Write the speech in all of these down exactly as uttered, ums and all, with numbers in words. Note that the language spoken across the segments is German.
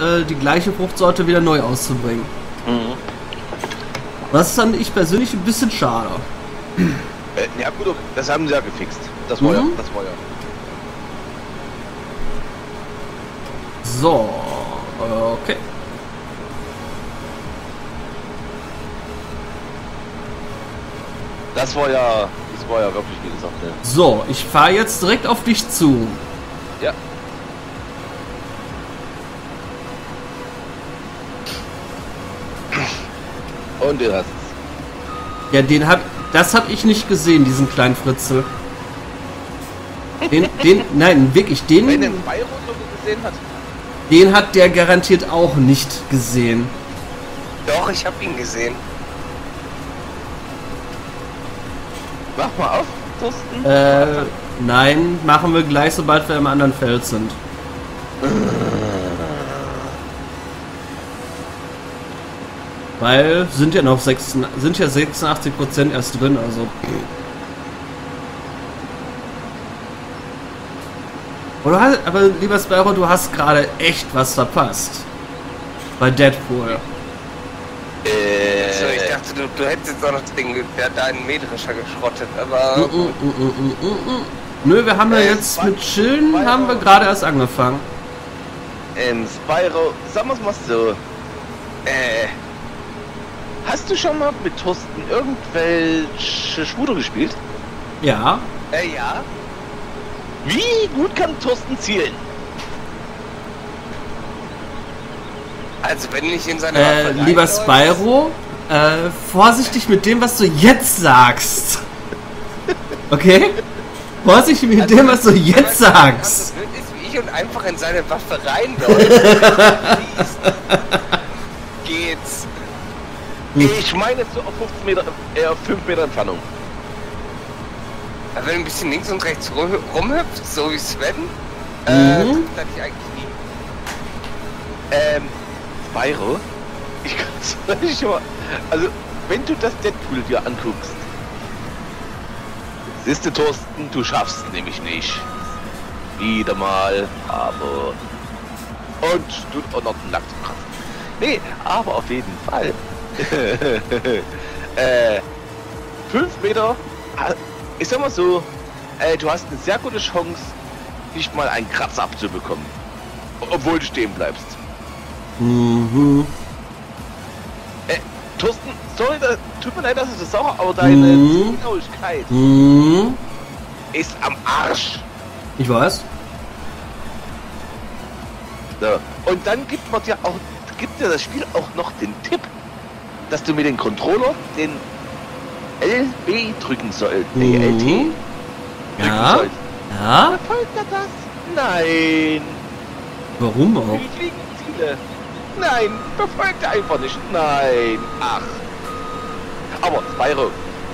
äh, die gleiche Fruchtsorte wieder neu auszubringen. Mhm. Das ist dann ich persönlich ein bisschen schade. Äh, ja gut, das haben sie ja gefixt. Das war mhm. ja, das war ja. So, okay. Das war ja, das war ja wirklich wie gesagt. Ne? So, ich fahre jetzt direkt auf dich zu. Ja. Und den hast du. Ja, den hab, das hab ich nicht gesehen, diesen kleinen Fritzel. Den, den, nein, wirklich, den. Wenn den Spyro so gesehen hat. Den hat der garantiert auch nicht gesehen. Doch, ich habe ihn gesehen. Mach mal auf, Thorsten. Äh, nein, machen wir gleich, sobald wir im anderen Feld sind. Weil sind ja noch sechsundachtzig Prozent erst drin, also. Oder, aber lieber Spyro, du hast gerade echt was verpasst. Bei Deadpool. Äh. Also ich dachte, du, du hättest jetzt auch noch den, deinen Mähdrescher geschrottet, aber. Uh, uh, uh, uh, uh, uh. Nö, wir haben ja äh, jetzt Spy mit Chillen Spyro. Haben wir gerade erst angefangen. Ähm, Spyro, sag mal so. Äh. Hast du schon mal mit Thorsten irgendwelche Schwude gespielt? Ja. Äh, ja. Wie gut kann Thorsten zielen? Also wenn ich in seiner... Äh, lieber Spyro, äh, vorsichtig mit dem, was du jetzt sagst. Okay? Vorsichtig mit also, dem, was du jetzt sagst. Kann, das ist wie ich und einfach in seine Waffe reinläuft. Geht's. Ich meine so auf fünf Meter, äh, auf fünf Meter Entfernung. Wenn du ein bisschen links und rechts rumhüpft, so wie Sven, äh, mhm. das hatte ich eigentlich nie. Ähm, Spyro, ich kann es nicht mal. Also, wenn du das Deadpool dir anguckst, siehst du, Thorsten, du schaffst nämlich nicht. Wieder mal, aber. Und tut auch noch den Lack zu kratzen. Nee, aber auf jeden Fall. äh, fünf Meter. Ich sag mal so, äh, du hast eine sehr gute Chance, nicht mal einen Kratzer abzubekommen. Obwohl du stehen bleibst. Mhm. Äh, Thorsten, sorry, da, tut mir leid, dass ich das sage, aber deine mhm. Zielgenauigkeit mhm. ist am Arsch. Ich weiß. So. Und dann gibt man dir auch, gibt dir das Spiel auch noch den Tipp, dass du mit dem Controller den L B drücken soll. Nee, mhm. L T drücken ja. soll. Ja. Erfolgt er das? Nein. Warum auch? Die fliegen Ziele. Nein, verfolgt er einfach nicht. Nein. Ach. Aber Spyro,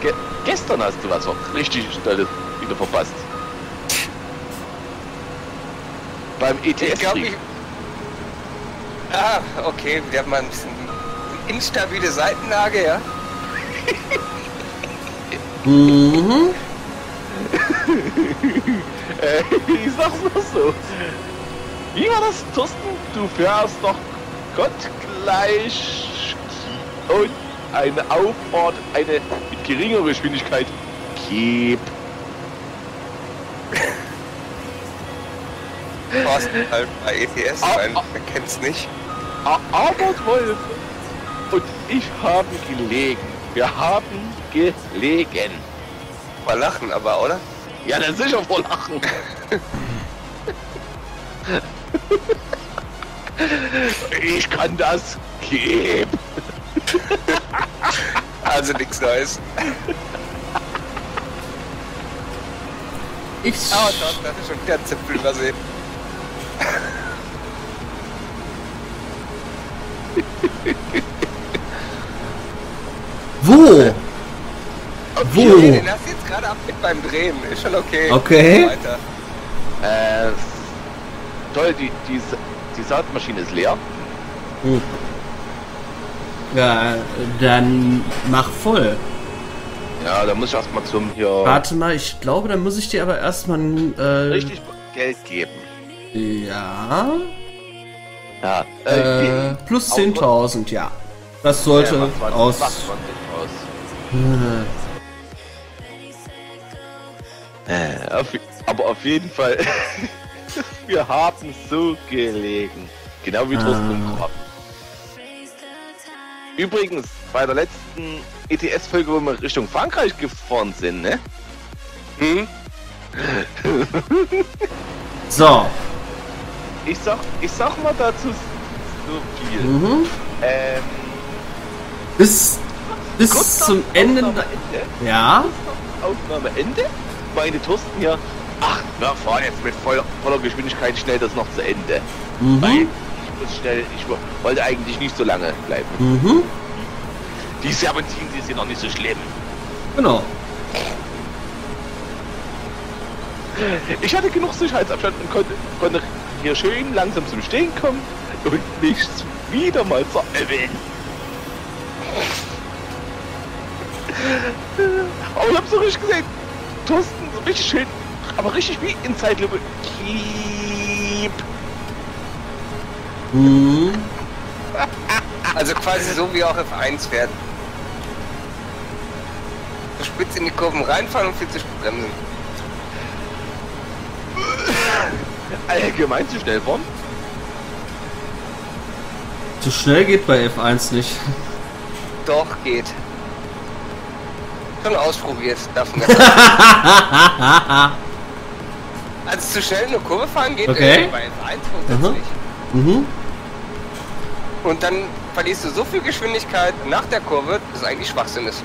ge gestern hast du was auch richtig Stelle wieder verpasst. Beim E T S. Ich glaub, ich... Ah, okay, wir haben mal ein bisschen instabile Seitenlage, ja. Mhm. äh, ich sag's nur so. Wie war das, Thorsten? Du fährst doch gottgleich und eine Auffahrt, eine mit geringerer Geschwindigkeit. Keep. Thorsten, halt bei E T S, nein, man kennt's nicht. Arbeit Wolf und ich haben gelegen. Wir haben gelegen. Vor Lachen aber, oder? Ja, dann sicher vor Lachen. Ich kann das geben. Also nichts Neues. Ich oh, doch, das ist schon wieder ein Zipfel übersehen. Wo? Okay, wo? Okay, den hast du jetzt gerade ab mit beim Drehen. Ist schon okay. Okay. Weiter. Äh, toll, die, die, die Saatmaschine ist leer. Hm. Ja, dann mach voll. Ja, da muss ich erstmal zum hier... Warte mal, ich glaube, dann muss ich dir aber erstmal... Äh, Richtig Geld geben. Ja... Ja. Äh, plus zehntausend, ja. Das sollte ja, macht aus... Macht aus. Hm. Äh, auf, aber auf jeden Fall, wir haben so gelegen. Genau wie Drosten. Ah. Übrigens, bei der letzten E T S-Folge, wo wir Richtung Frankreich gefahren sind, ne? Hm? So. Ich sag, ich sag mal dazu so viel. Mhm. Ähm, bis bis zum Ende, Ende. Ja. Aufnahmeende? Meine Thorsten hier. Ach, wir fahren jetzt mit voller, voller Geschwindigkeit schnell das noch zu Ende. Mhm. Weil ich muss schnell, ich wollte eigentlich nicht so lange bleiben. Mhm. Die Serpentinen, die sind noch nicht so schlimm. Genau. Ich hatte genug Sicherheitsabstand und konnte, konnte hier schön langsam zum Stehen kommen und nichts wieder mal zu erwähnen. Aber ich hab's so richtig gesehen. Thorsten, so richtig schön, aber richtig wie in Zeitlupe. Kiep. Mhm. Also quasi so wie auch F eins fährt. Zu spitz in die Kurven reinfahren und viel zu bremsen. Allgemein zu schnell fahren? Zu schnell geht bei F eins nicht. Doch, geht. Schon ausprobiert, darf man. Also zu schnell eine Kurve fahren geht okay. Bei F eins grundsätzlich. Mhm. Mhm. Und dann verlierst du so viel Geschwindigkeit nach der Kurve, dass es eigentlich Schwachsinn ist.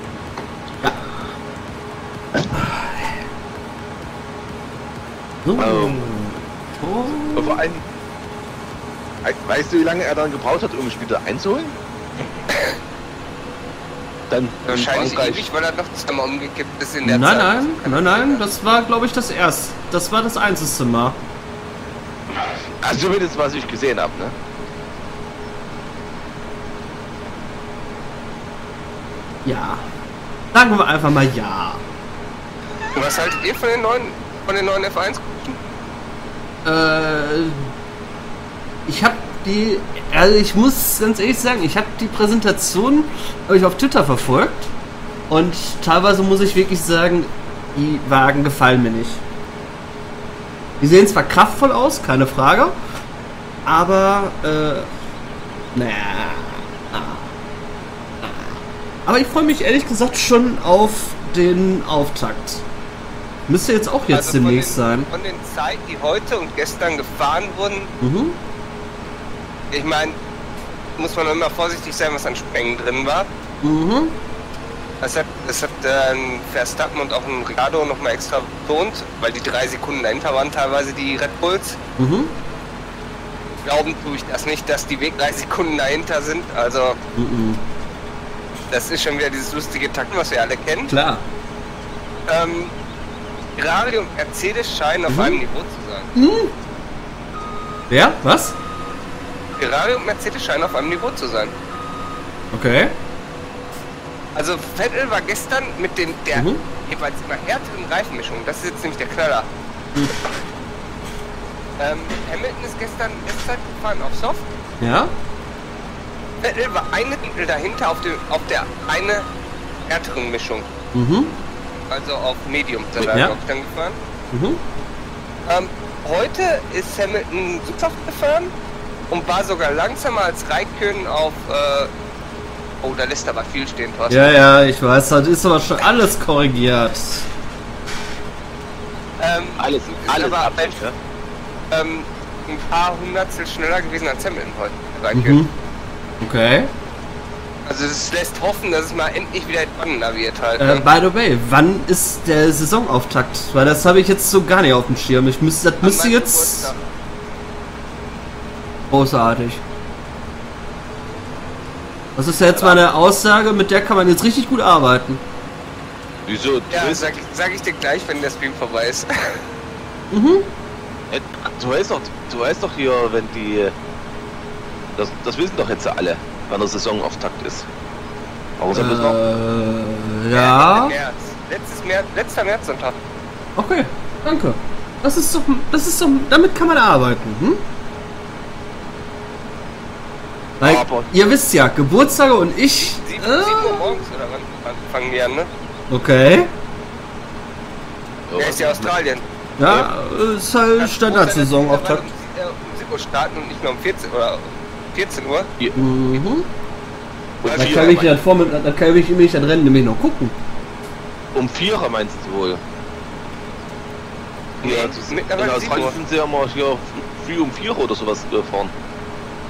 Ja. Um, oh. Vor allem, weißt du, wie lange er dann gebraucht hat, um mich wieder einzuholen? Dann wahrscheinlich ewig, weil er noch zweimal umgekippt ist in der nein, Zeit. Nein, nein, nein, das war, glaube ich, das erste. Das war das einzige Mal. Also zumindest, was ich gesehen habe, ne? Ja. Sagen wir einfach mal ja. Was haltet ihr von den neuen, von den neuen F eins? Ich habe die, also ich muss ganz ehrlich sagen, ich habe die Präsentation habe ich auf Twitter verfolgt und teilweise muss ich wirklich sagen, die Wagen gefallen mir nicht. Die sehen zwar kraftvoll aus, keine Frage, aber äh, naja, aber ich freue mich ehrlich gesagt schon auf den Auftakt. Müsste jetzt auch jetzt also demnächst den, sein. Von den Zeiten, die heute und gestern gefahren wurden, mhm. Ich meine, muss man immer vorsichtig sein, was an Sprengen drin war. Mhm. Das hat, das hat ähm, Verstappen und auch ein Ricardo nochmal extra betont, weil die drei Sekunden dahinter waren teilweise die Red Bulls. Mhm. Glauben tue ich das nicht, dass die Weg drei Sekunden dahinter sind. Also, mhm. Das ist schon wieder dieses lustige Takten, was wir alle kennen. Klar. Ähm, Ferrari und Mercedes scheinen mhm. auf einem Niveau zu sein. Mhm. Ja, was? Ferrari und Mercedes scheinen auf einem Niveau zu sein. Okay. Also Vettel war gestern mit dem der mhm. jeweils immer härteren Reifenmischung. Das ist jetzt nämlich der Knaller. Mhm. Ähm, Hamilton ist gestern Bestzeit gefahren auf Soft. Ja. Vettel war eine Drittel dahinter auf, dem, auf der eine härteren Mischung. Mhm. Also auf Medium da ja. dann gefahren. Mhm. Ähm, heute ist Hamilton Supersoft gefahren und war sogar langsamer als Räikkönen auf. Äh oh, da lässt aber viel stehen, Thorsten. Ja, ja, ich weiß, das ist aber schon alles korrigiert. Ähm, alles alles war ab, ja? ähm, ein paar Hundertstel schneller gewesen als Hamilton heute. Räikkönen. Mhm. Okay. Also es lässt hoffen, dass es mal endlich wieder spannender wird halt. Ne? Äh, by the way, wann ist der Saisonauftakt? Weil das habe ich jetzt so gar nicht auf dem Schirm. Ich müsste, das müsste jetzt... Geburtstag. Großartig. Das ist ja jetzt mal eine Aussage, mit der kann man jetzt richtig gut arbeiten. Wieso? Ja, sag, sag ich dir gleich, wenn der Stream vorbei ist. Mhm. Du weißt doch, du weißt doch hier, wenn die... Das, das wissen doch jetzt alle. Wann der Saisonauftakt ist. Außer äh, noch? Ja. März. Letztes März, letzter März-Sonntag. Okay, danke. Das ist doch, das ist doch, damit kann man arbeiten, hm? Weil aber ihr wisst ja, Geburtstage und ich. sieben Uhr morgens oder wann fangen die an, ne? Okay. Der ist ja Australien. Ja, ist halt Standardsaison auf Takt. Um sieben Uhr starten und nicht mehr um vierzehn Uhr. Mhm. Dann kann ich dann vor, dann kann ich nämlich dann Rennen nämlich noch gucken. Um vier Uhr meinst du wohl? Nee, in Australien sind sie ja mal hier früh um vier Uhr oder sowas gefahren.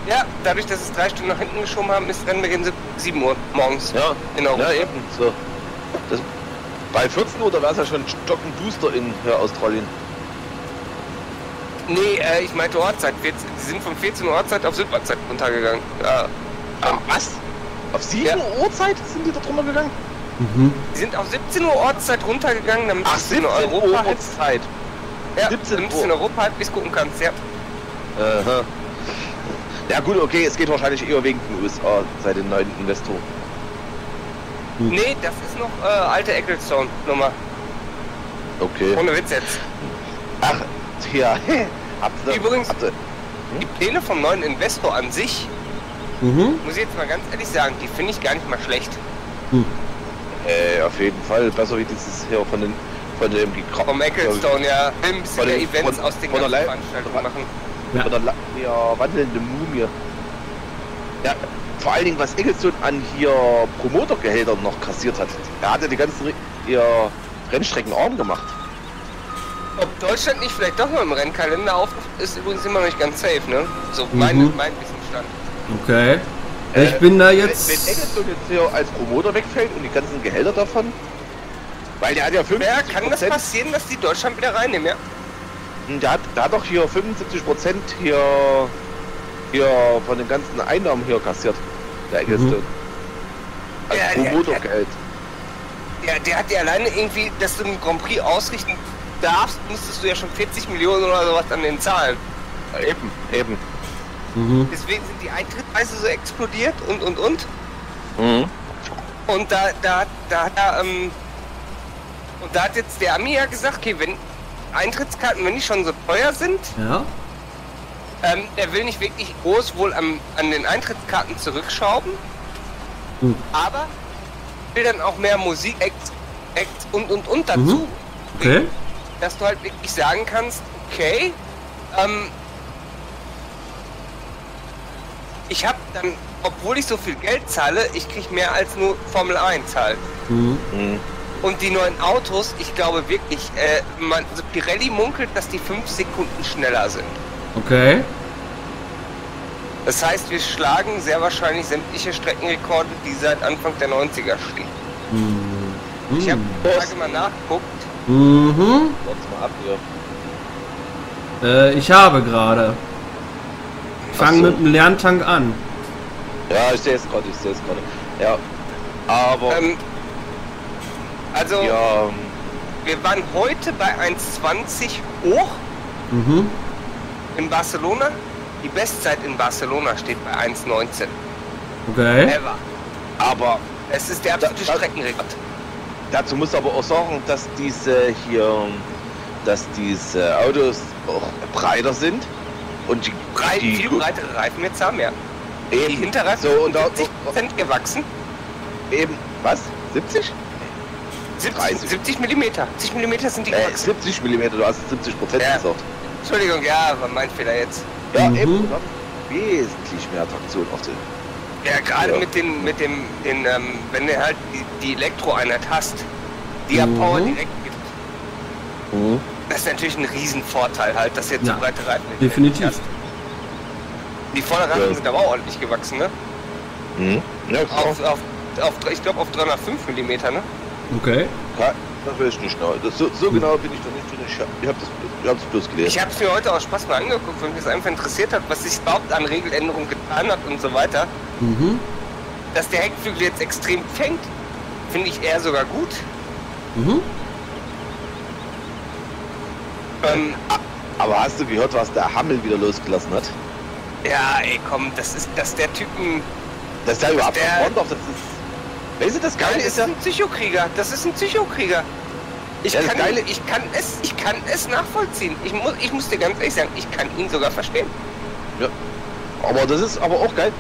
Ja, dadurch, dass es drei Stunden nach hinten geschoben haben, ist Rennbeginn sieben Uhr morgens. Ja, genau. Ja, eben. So. Das, bei vierzehn Uhr, da wäre es ja schon stockenduster in ja, Australien. Nee, äh, ich meinte Ortszeit. Sie sind von vierzehn Uhr Ortszeit auf sieben Uhr Zeit runtergegangen. Ja. Ah, was? Auf sieben Uhr Uhrzeit sind die da drunter gegangen? Mhm. Die sind auf siebzehn Uhr Ortszeit runtergegangen, damit Ach, siebzehn Uhr Europa Ortszeit. Ja, damit du in Europa halbwegs gucken kannst, ja. Aha. Ja gut, okay, es geht wahrscheinlich eher wegen den U S A seit dem neuen Investor. Hm. Nee, das ist noch äh, alte Ecclestone Nummer. Okay. Ohne Witz jetzt. Ach, ja. Habt ihr übrigens habt ihr, hm? die Pläne vom neuen Investor an sich, mhm. muss ich jetzt mal ganz ehrlich sagen, die finde ich gar nicht mal schlecht. Hm. Äh, auf jeden Fall. Besser wie dieses hier von den von dem Vom Ecclestone, ich, ja. Bims der Events von, aus den ganzen Veranstaltungen machen. Ja. Oder ja, wandelnde Mumie. Ja, vor allen Dingen, was Ecclestone an hier Promotergehältern noch kassiert hat. Er hatte die ganzen ja, Rennstrecken arm gemacht. Ob Deutschland nicht vielleicht doch mal im Rennkalender auf ist übrigens immer noch nicht ganz safe, ne? So mhm. mein, mein Wissensstand. Okay. Ich äh, bin da jetzt... Wenn, wenn Ecclestone jetzt hier als Promoter wegfällt und die ganzen Gehälter davon... Weil der hat ja fünf... Ja, kann das passieren, dass die Deutschland wieder reinnehmen, ja? Der hat, der hat doch hier fünfundsiebzig Prozent hier, hier von den ganzen Einnahmen hier kassiert. Der Ecclestone. Mhm. Als ja, Promotergeld. Ja, der, der hat ja alleine irgendwie, dass du einen Grand Prix ausrichten darfst, musstest du ja schon vierzig Millionen oder sowas an den zahlen. Ja, eben, eben. Mhm. Deswegen sind die Eintrittspreise so explodiert und und und. Mhm. Und da, da, da, da, ähm, und da hat jetzt der Ami ja gesagt, okay, wenn Eintrittskarten, wenn die schon so teuer sind, ja. ähm, er will nicht wirklich groß wohl am, an den Eintrittskarten zurückschrauben, mhm. aber will dann auch mehr Musik, Acts, Acts und und und dazu, mhm. okay. dass du halt wirklich sagen kannst, okay, ähm, ich habe dann, obwohl ich so viel Geld zahle, ich kriege mehr als nur Formel eins halt. Mhm. Mhm. Und die neuen Autos, ich glaube wirklich, äh, man, also Pirelli munkelt, dass die fünf Sekunden schneller sind. Okay. Das heißt, wir schlagen sehr wahrscheinlich sämtliche Streckenrekorde, die seit Anfang der neunziger stehen. Mhm. Ich habe Tage mal nachgeguckt. Mhm. Mal ab hier. Äh, ich habe gerade. Ich fange mit dem Lerntank an. Ja, ich sehe es gerade, ich sehe es gerade. Ja, aber... Ähm, Also, ja. wir waren heute bei eins zwanzig hoch mhm. in Barcelona. Die Bestzeit in Barcelona steht bei eins neunzehn. Okay. Never. Aber es ist der absolute da, Streckenrekord. Dazu muss aber auch sagen, dass diese hier, dass diese Autos auch breiter sind. Und die, Brei, die viel breitere Reifen jetzt haben, ja. Eben. Die Hinterreifen so, sind siebzig Prozent gewachsen. Eben, was? siebzig? siebzig Millimeter. siebzig Millimeter sind die äh, siebzig Millimeter, du hast siebzig Prozent ja. gesagt. Entschuldigung, ja, war mein Fehler jetzt. Ja, mhm. eben. Wesentlich mehr Traktion auf den. Ja, gerade ja. mit den, mit dem, den, ähm, wenn du halt die, die Elektroeinheit hast, die ja mhm. Power direkt gibt. Mhm. Das ist natürlich ein Riesenvorteil halt, dass jetzt ja. so breite Reifen. Definitiv. Hast. Die Vorderreifen ja. sind aber auch ordentlich gewachsen, ne? Mhm. Ja, auf, auf, auf, ich glaube auf dreihundertfünf Millimeter, ne? Okay. Ja, das will ich nicht genau. Das, so so mhm. genau bin ich da nicht drin. Ich, hab, ich habe das, ich hab das bloß gelesen. Ich habe es mir heute auch Spaß mal angeguckt, weil mich das einfach interessiert hat, was sich überhaupt an Regeländerungen getan hat und so weiter. Mhm. Dass der Heckflügel jetzt extrem fängt, finde ich eher sogar gut. Mhm. Ähm, Aber hast du gehört, was der Hammel wieder losgelassen hat? Ja, ey, komm, das ist, dass der Typen... Dass der überhaupt Front auf das ist... Weißt du, das Geile ist ja... ein Psychokrieger, das ist ein Psychokrieger. Ich, ja, kann, Geile. ich, kann, es, ich kann es nachvollziehen. Ich muss, ich muss dir ganz ehrlich sagen, ich kann ihn sogar verstehen. Ja. Aber das ist aber auch geil.